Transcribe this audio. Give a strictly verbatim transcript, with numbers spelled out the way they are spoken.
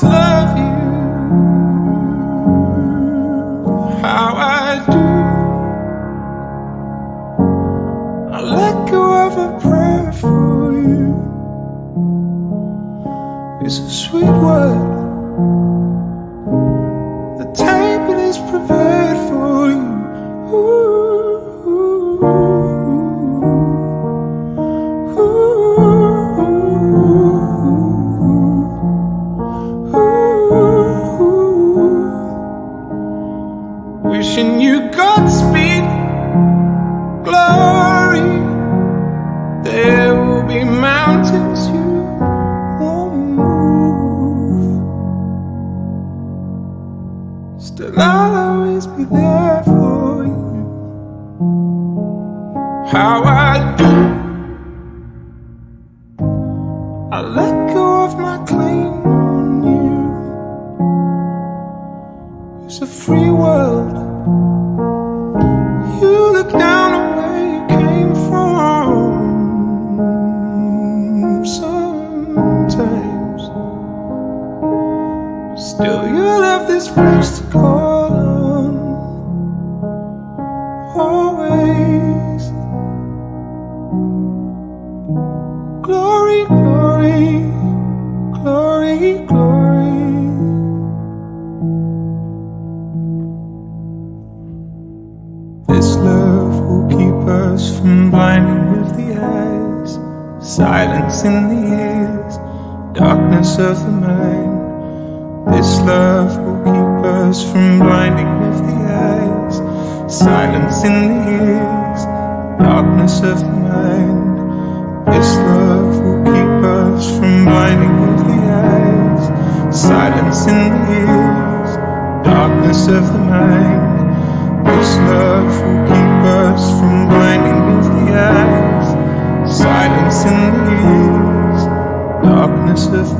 Love you how I do. I let go of a prayer for you. It's a sweet word. The table is prepared for you. Ooh, ooh, ooh, ooh, ooh. Wishing you Godspeed, glory. There will be mountains you won't move. Still I'll always be there for you. How I do, I let go of my claim on you. It's a free world. You look down on where you came from. Sometimes still you'll have this place to call on. Always glory, glory, glory, glory. This love will keep us from blinding of the eyes, silence in the ears, darkness of the mind. This love will keep us from blinding of the eyes, silence in the ears, darkness of the mind. This love will keep us from blinding of the eyes, silence in the ears, darkness of the mind. This love will keep us from blinding of the eyes, silence in the ears, darkness of the